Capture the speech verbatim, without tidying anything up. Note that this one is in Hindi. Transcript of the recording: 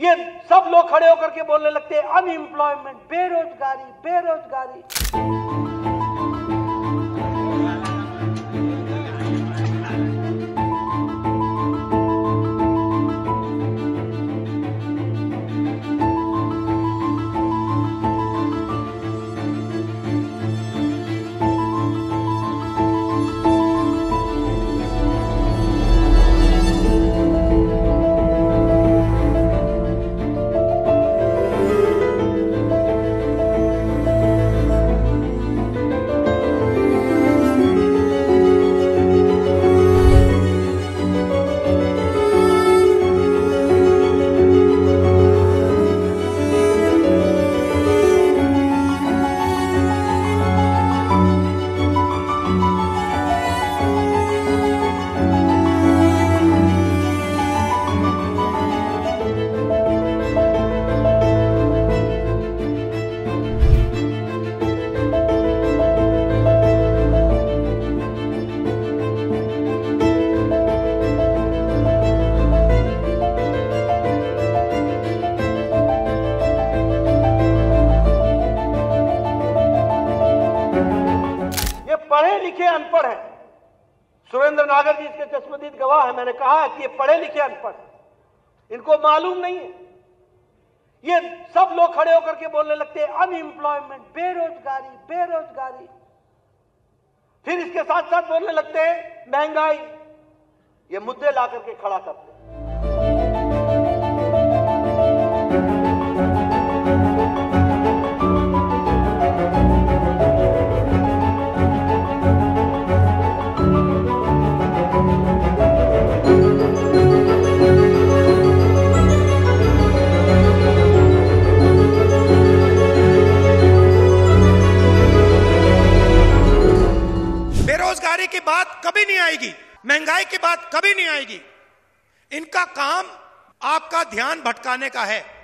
ये सब लोग खड़े होकर के बोलने लगते हैं अनएम्प्लॉयमेंट, बेरोजगारी अनपढ़ है। सुरेंद्र नागर जी इसके चश्मदीद गवाह है। मैंने कहा कि ये पढ़े लिखे अनपढ़ है, इनको मालूम नहीं है। ये सब लोग खड़े होकर के बोलने लगते हैं अनएम्प्लॉयमेंट, बेरोजगारी बेरोजगारी फिर इसके साथ साथ बोलने लगते हैं महंगाई। ये मुद्दे ला करके खड़ा करते हैं। की बात कभी नहीं आएगी, महंगाई की बात कभी नहीं आएगी। इनका काम आपका ध्यान भटकाने का है।